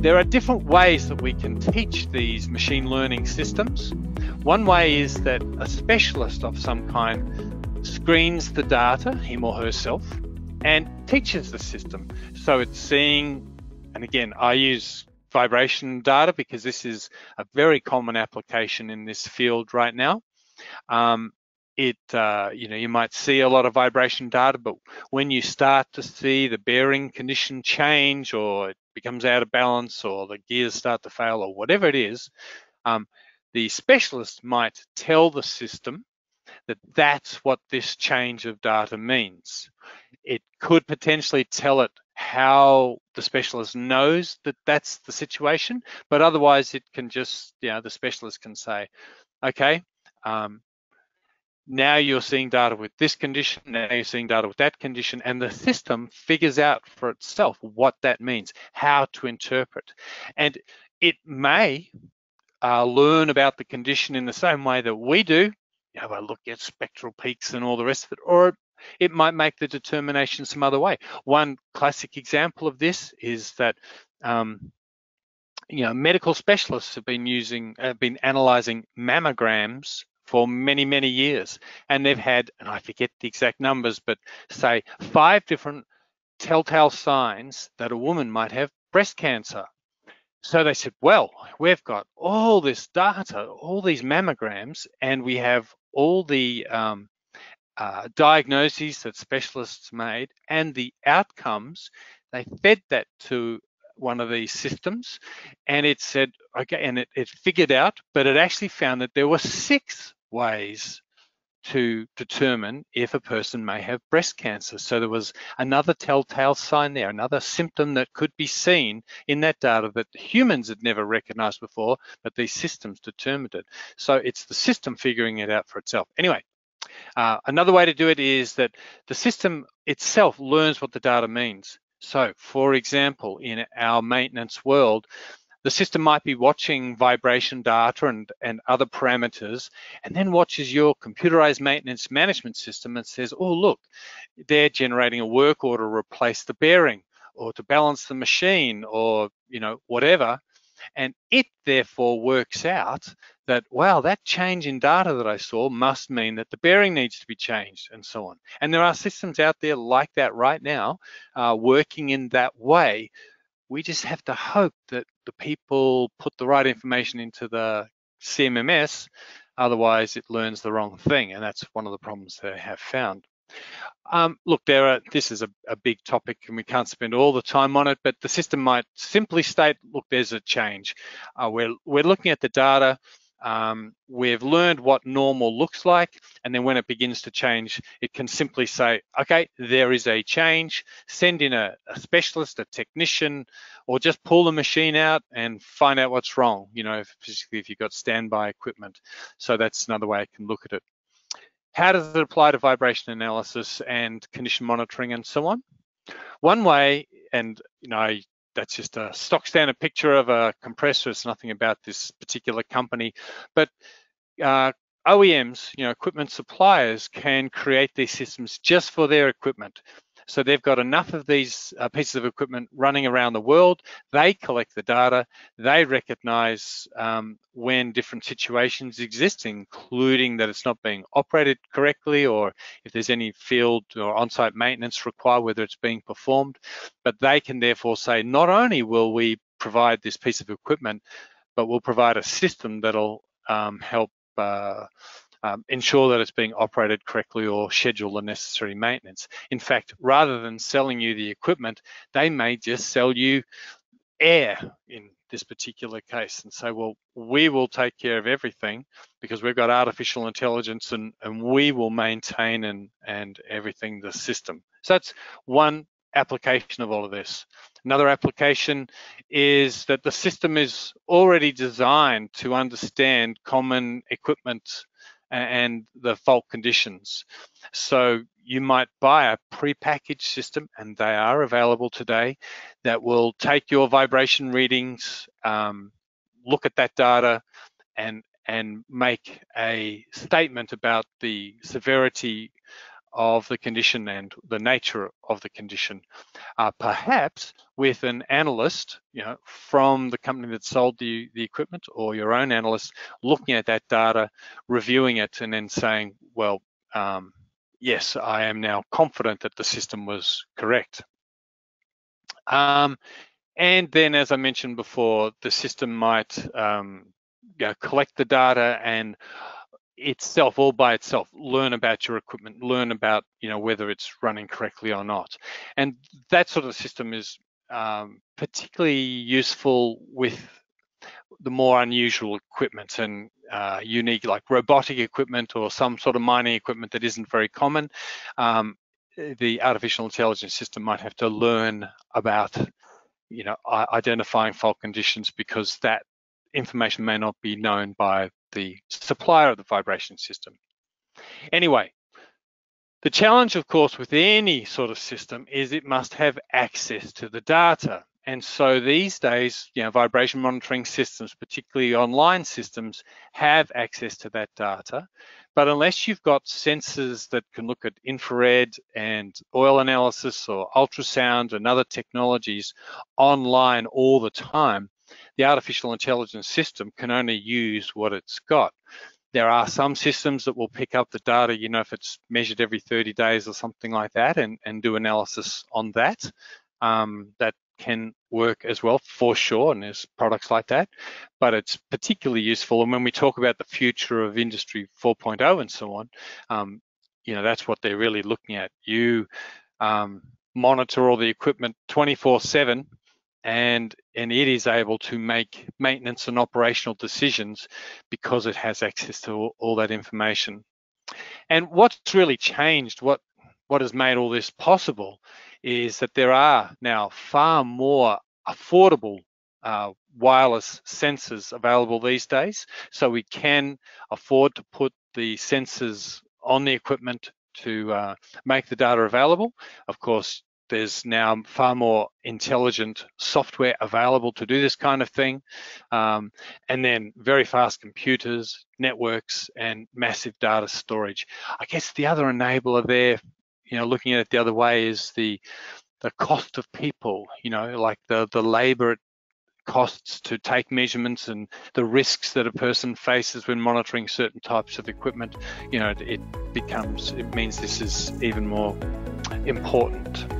There are different ways that we can teach these machine learning systems. One way is that a specialist of some kind screens the data, him or herself, and teaches the system. So it's seeing, and again, I use vibration data because this is a very common application in this field right now. You know, you might see a lot of vibration data, but when you start to see the bearing condition change, or it becomes out of balance, or the gears start to fail, or whatever it is, the specialist might tell the system that that's what this change of data means. It could potentially tell it how the specialist knows that that's the situation, but otherwise it can just, you know, the specialist can say, okay, now you're seeing data with this condition, now you're seeing data with that condition, and the system figures out for itself what that means, how to interpret. And it may learn about the condition in the same way that we do, you know, by looking at spectral peaks and all the rest of it, or it might make the determination some other way. One classic example of this is that you know, medical specialists have been analyzing mammograms for many, many years, and they've had, and I forget the exact numbers, but say 5 different telltale signs that a woman might have breast cancer. So they said, well, we've got all this data, all these mammograms, and we have all the diagnoses that specialists made and the outcomes. They fed that to one of these systems, and it said, okay, and it figured out, but it actually found that there were 6 ways to determine if a person may have breast cancer. So there was another telltale sign there, another symptom that could be seen in that data that humans had never recognized before, but these systems determined it. So it's the system figuring it out for itself. Anyway, another way to do it is that the system itself learns what the data means. So for example, in our maintenance world, the system might be watching vibration data and other parameters, and then watches your computerized maintenance management system and says, oh, look, they're generating a work order to replace the bearing or to balance the machine, or, you know, whatever. And it therefore works out that, wow, that change in data that I saw must mean that the bearing needs to be changed, and so on. And there are systems out there like that right now, working in that way. We just have to hope that the people put the right information into the CMMS, otherwise it learns the wrong thing, and that's one of the problems that I have found. Look, this is a big topic and we can't spend all the time on it, but the system might simply state, look, there's a change. We're looking at the data, we've learned what normal looks like, and then when it begins to change, it can simply say, okay, there is a change, send in a specialist, a technician, or just pull the machine out and find out what's wrong, you know, particularly if you've got standby equipment. So that's another way I can look at it. How does it apply to vibration analysis and condition monitoring and so on? One way, and you know, that's just a stock standard picture of a compressor. It's nothing about this particular company, but OEMs, you know, equipment suppliers, can create these systems just for their equipment. So they've got enough of these pieces of equipment running around the world. They collect the data. They recognize when different situations exist, including that it's not being operated correctly, or if there's any field or on-site maintenance required, whether it's being performed. But they can therefore say, not only will we provide this piece of equipment, but we'll provide a system that'll help ensure that it's being operated correctly or schedule the necessary maintenance. In fact, rather than selling you the equipment, they may just sell you air in this particular case and say, well, we will take care of everything because we've got artificial intelligence, and we will maintain and everything the system. So that's one application of all of this. Another application is that the system is already designed to understand common equipment and the fault conditions. So you might buy a prepackaged system, and they are available today, that will take your vibration readings, look at that data, and make a statement about the severity of the condition and the nature of the condition. Perhaps with an analyst, from the company that sold the equipment, or your own analyst looking at that data, reviewing it, and then saying, well, yes, I am now confident that the system was correct. And then, as I mentioned before, the system might collect the data and itself, all by itself, learn about your equipment, learn about whether it's running correctly or not. And that sort of system is particularly useful with the more unusual equipment and unique, like robotic equipment or some sort of mining equipment that isn't very common. The artificial intelligence system might have to learn about identifying fault conditions, because that information may not be known by the supplier of the vibration system. Anyway, the challenge, of course, with any sort of system is it must have access to the data. And so these days, vibration monitoring systems, particularly online systems, have access to that data. But unless you've got sensors that can look at infrared and oil analysis or ultrasound and other technologies online all the time, the artificial intelligence system can only use what it's got. There are some systems that will pick up the data, if it's measured every 30 days or something like that, and do analysis on that. That can work as well, for sure, and there's products like that, but it's particularly useful. And when we talk about the future of Industry 4.0 and so on, that's what they're really looking at. You monitor all the equipment 24/7, and it is able to make maintenance and operational decisions because it has access to all that information. And what's really changed, what has made all this possible, is that there are now far more affordable wireless sensors available these days. So we can afford to put the sensors on the equipment to make the data available. Of course, there's now far more intelligent software available to do this kind of thing. And then very fast computers, networks, and massive data storage. I guess the other enabler there, looking at it the other way, is the cost of people, like the labor it costs to take measurements and the risks that a person faces when monitoring certain types of equipment. It means this is even more important.